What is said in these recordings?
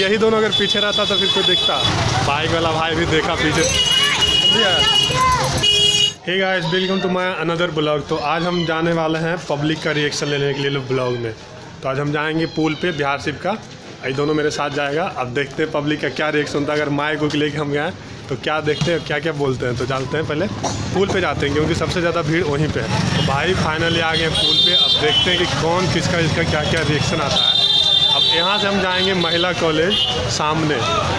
यही दोनों अगर पीछे रहता तो फिर कोई दिखता। बाइक वाला भाई भी देखा पीछे। Hey guys, welcome to my another blog. तो आज हम जाने वाले हैं पब्लिक का रिएक्शन लेने के लिए ब्लॉग में। तो आज हम जाएंगे पूल पे बिहार शरीफ का, ये दोनों मेरे साथ जाएगा। अब देखते हैं पब्लिक का क्या रिएक्शन होता है। अगर माइक उक लेके हम गए तो क्या देखते हैं, क्या क्या बोलते हैं। तो जानते हैं, पहले पूल पे जाते हैं क्योंकि सबसे ज़्यादा भीड़ वहीं पे है। तो भाई फाइनली आ गए पूल पे। अब देखते हैं कि कौन किसका इसका क्या क्या रिएक्शन आता है। अब यहाँ से हम जाएंगे महिला कॉलेज सामने।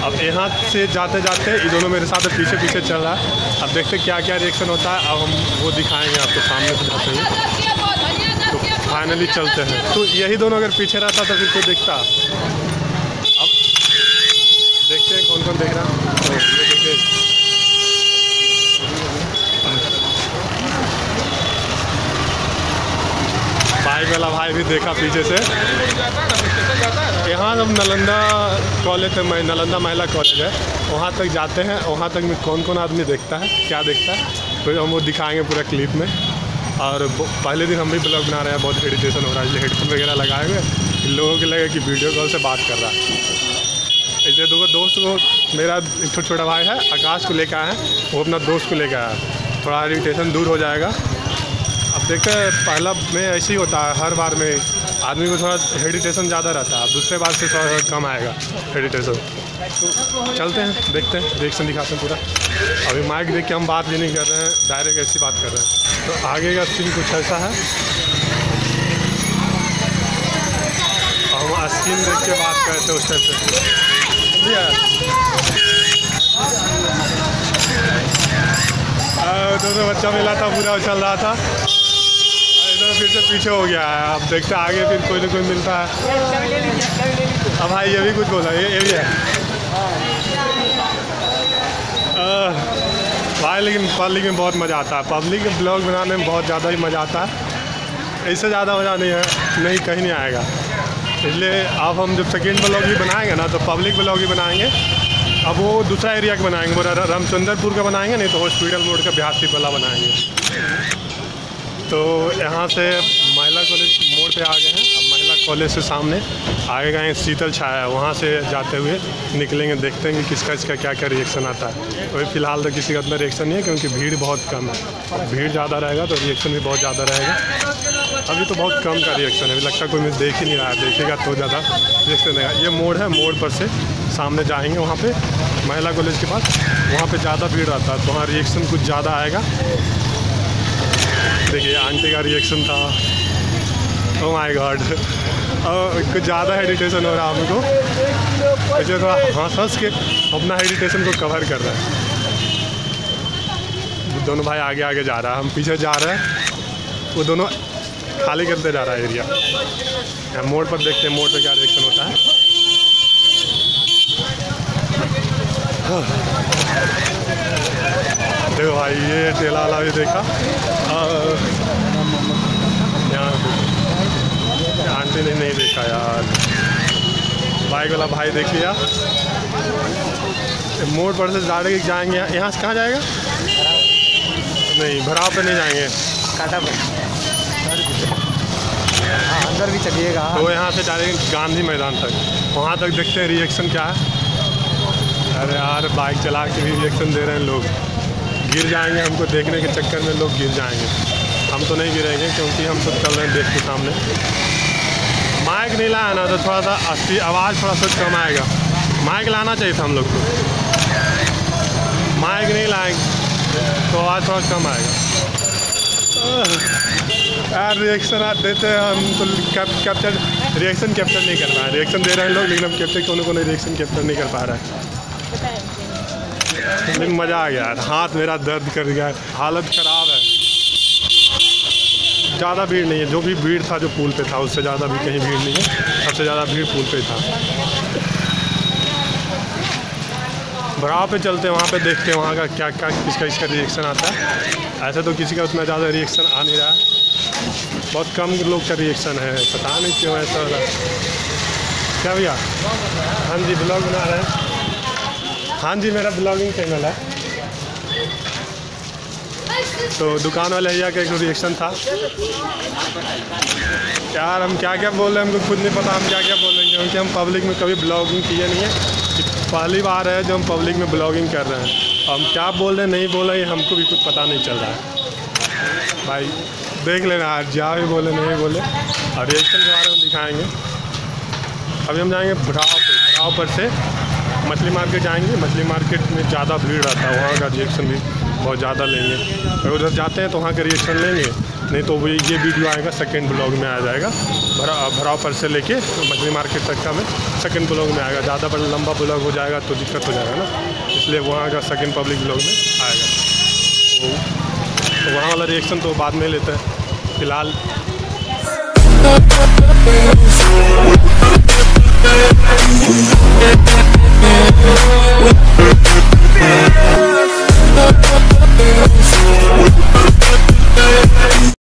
अब यहाँ से जाते जाते ये दोनों मेरे साथ पीछे पीछे चल रहा है। अब देखते क्या क्या रिएक्शन होता है। अब हम वो दिखाएँगे आपको सामने से जाते हुए। तो फाइनली चलते हैं। तो यही दोनों अगर पीछे रहता तो फिर कोई दिखता। अब देखते हैं कौन कौन देख रहा है। तो ये देखिए, बाइक वाला भाई भी देखा पीछे से। यहाँ हम नालंदा कॉलेज है, नालंदा महिला कॉलेज है, वहाँ तक जाते हैं। वहाँ तक में कौन कौन आदमी देखता है, क्या देखता है, फिर हम वो दिखाएंगे पूरा क्लिप में। और पहले दिन हम भी ब्लॉग बना रहे हैं, बहुत इरिटेशन हो रहा है। हेडफोन वगैरह लगाए हुए लोगों को लगे कि वीडियो कॉल से बात कर रहा है। ऐसे दो दोस्त को, मेरा एक छोटा भाई है आकाश को लेकर आए हैं, वो अपना दोस्त को लेकर आया है। थोड़ा इरिटेशन दूर हो जाएगा। अब देखते हैं, पहला में ऐसे ही होता है, हर बार में आदमी को थोड़ा हेडिटेशन ज़्यादा रहता है। दूसरे बार से थोड़ा कम आएगा हेडिटेशन। तो चलते हैं, देखते हैं, रिएक्शन दिखाते हैं पूरा। अभी माइक देख के हम बात भी नहीं कर रहे हैं, डायरेक्ट ऐसी बात कर रहे हैं। तो आगे का सीन कुछ ऐसा है। हम स्क्रीन देख के बात करते हैं उस टाइप से। दोनों बच्चा मिला था, पूरा उछल रहा था, फिर से पीछे हो गया है। अब देखते हैं आगे फिर कोई ना कोई मिलता है। अब भाई ये भी कुछ बोला, ये भी है भाई। लेकिन पब्लिक में बहुत मज़ा आता है। पब्लिक के ब्लॉग बनाने में बहुत ज़्यादा ही मज़ा आता है। इससे ज़्यादा मज़ा नहीं है, नहीं कहीं नहीं आएगा। इसलिए अब हम जब सेकेंड ब्लॉग भी बनाएंगे ना, तो पब्लिक ब्लॉग ही बनाएंगे। अब वो दूसरा एरिया का बनाएंगे, वो रामचंद्रपुर का बनाएंगे, नहीं तो हॉस्पिटल मोड का बिहार शरीफ वाला बनाएंगे। तो यहाँ से महिला कॉलेज मोड़ पे आ गए हैं। अब महिला कॉलेज से सामने आगे गए शीतल छाया, वहाँ से जाते हुए निकलेंगे। देखते हैं कि किसका इसका क्या क्या रिएक्शन आता है। अभी फ़िलहाल तो किसी का इतना रिएक्शन नहीं है क्योंकि भीड़ बहुत कम है। भीड़ ज़्यादा रहेगा तो रिएक्शन भी बहुत ज़्यादा रहेगा। अभी तो बहुत कम का रिएक्शन है, अभी लगता है कोई मुझे देख ही नहीं रहा है। देखेगा तो ज़्यादा रिएक्शन रहेगा। ये मोड़ है, मोड़ पर से सामने जाएंगे, वहाँ पे महिला कॉलेज के पास, वहाँ पर ज़्यादा भीड़ रहता है तो वहाँ रिएक्शन कुछ ज़्यादा आएगा। देखिए आंटी का रिएक्शन था। ओह माय गॉड, और कुछ ज़्यादा हेडिटेशन हो रहा है हमको। मुझे थोड़ा हंस हंस के अपना हेडिटेशन को कवर कर रहा है। दोनों भाई आगे आगे जा रहा है, हम पीछे जा रहे हैं। वो दोनों खाली करते जा रहा है एरिया। मोड़ पर देखते हैं मोड़ पर क्या रिएक्शन होता है। देखो भाई ये ठेला वाला भी देखा। यहाँ आंटी ने नहीं देखा यार। बाइक वाला भाई देख लिया। मोड़ पर से जाड़े जाएंगे, यहाँ से कहाँ जाएगा? नहीं, भराव पे नहीं जाएंगे, काटा पे। अंदर भी चलिएगा तो यहाँ से डायरेक्ट गांधी मैदान तक, वहाँ तक देखते हैं रिएक्शन क्या है। अरे यार बाइक चला के भी रिएक्शन दे रहे हैं लोग। गिर जाएंगे, हमको देखने के चक्कर में लोग गिर जाएंगे। हम तो नहीं गिरेंगे क्योंकि हम सब चल रहे हैं देख के सामने। माइक नहीं लाया ना तो थोड़ा सा अच्छी आवाज़ थोड़ा सा कम आएगा। माइक लाना चाहिए था हम लोग को, माइक नहीं लाएंगे तो आवाज़ थोड़ा कम आएगा। यार रिएक्शन आप देते हैं, हमको कैप्चर रिएक्शन कैप्चर नहीं कर पा रहे। रिएक्शन दे रहे हैं लोग लेकिन हम कैप्चर को रिएक्शन कैप्चर नहीं कर पा रहे हैं। लेकिन मज़ा आ गया यार। हाथ मेरा दर्द कर गया, हालत ख़राब है। ज़्यादा भीड़ नहीं है, जो भी भीड़ था जो पूल पे था उससे ज़्यादा भी कहीं भीड़ नहीं है। सबसे ज़्यादा भीड़ पूल पे था। भराव पे चलते हैं, वहाँ पे देखते हैं वहाँ का क्या क्या किसका इसका रिएक्शन आता है। ऐसे तो किसी का उतना ज़्यादा रिएक्शन आ नहीं रहा, बहुत कम लोग का रिएक्शन है। पता नहीं क्यों ऐसा हो रहा है। क्या भैया? हाँ जी ब्लॉग बना रहे हैं। हाँ जी मेरा ब्लॉगिंग चैनल है। तो दुकान वाले भैया का एक रिएक्शन था यार, हम क्या क्या बोल रहे हैं हमको खुद नहीं पता हम क्या क्या बोल रहे हैं, क्योंकि हम पब्लिक में कभी ब्लॉगिंग किए नहीं है, पहली बार है जो हम पब्लिक में ब्लॉगिंग कर रहे हैं। हम क्या बोल रहे हैं नहीं बोल रहे हमको भी कुछ पता नहीं चल रहा है भाई, देख लेना यार जहाँ भी बोले नहीं बोले और रिएक्शन के बारे में दिखाएंगे। अभी हम जाएंगे भराव पर से मछली मार्केट जाएंगे, मछली मार्केट में ज़्यादा भीड़ रहता है, वहाँ का रिएक्शन भी बहुत ज़्यादा लेंगे। अगर उधर जाते हैं तो वहाँ का रिएक्शन लेंगे, नहीं तो वही ये वीडियो आएगा सेकेंड ब्लॉग में आ जाएगा। भराव पर से लेके मछली मार्केट तक का में सेकेंड ब्लॉग में आएगा, ज़्यादा बड़ा लंबा ब्लॉग हो जाएगा तो दिक्कत हो जाएगा ना, इसलिए वहाँ का सेकेंड पब्लिक ब्लॉग में आएगा। तो वहाँ वाला रिएक्शन तो बाद में लेते हैं, फिलहाल